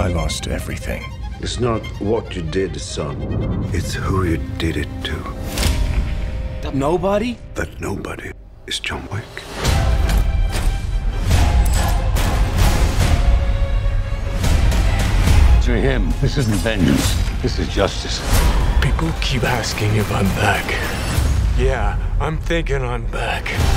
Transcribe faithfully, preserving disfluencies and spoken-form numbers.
I lost everything. It's not what you did, son. It's who you did it to. That nobody? That nobody is John Wick. To him, this isn't vengeance. This is justice. People keep asking if I'm back. Yeah, I'm thinking I'm back.